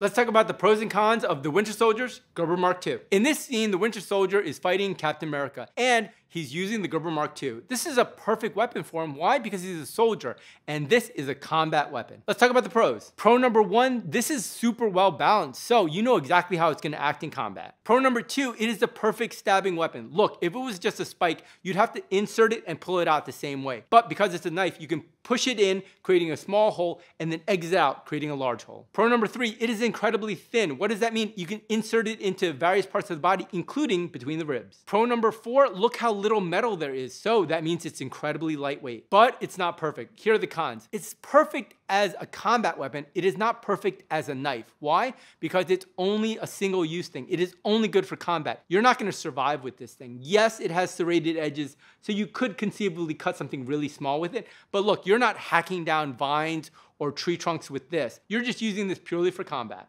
Let's talk about the pros and cons of the Winter Soldier's Gerber Mark II. In this scene, the Winter Soldier is fighting Captain America, and he's using the Gerber Mark II. This is a perfect weapon for him. Why? Because he's a soldier, and this is a combat weapon. Let's talk about the pros. Pro number one, this is super well balanced, so you know exactly how it's gonna act in combat. Pro number two, it is the perfect stabbing weapon. Look, if it was just a spike, you'd have to insert it and pull it out the same way. But because it's a knife, you can push it in, creating a small hole, and then exit out, creating a large hole. Pro number three, it is incredibly thin. What does that mean? You can insert it into various parts of the body, including between the ribs. Pro number four, look how little metal there is, so that means it's incredibly lightweight. But it's not perfect. Here are the cons. It's perfect as a combat weapon. It is not perfect as a knife. Why? Because it's only a single-use thing. It is only good for combat. You're not gonna survive with this thing. Yes, it has serrated edges, so you could conceivably cut something really small with it, but look, you're not hacking down vines or tree trunks with this. You're just using this purely for combat.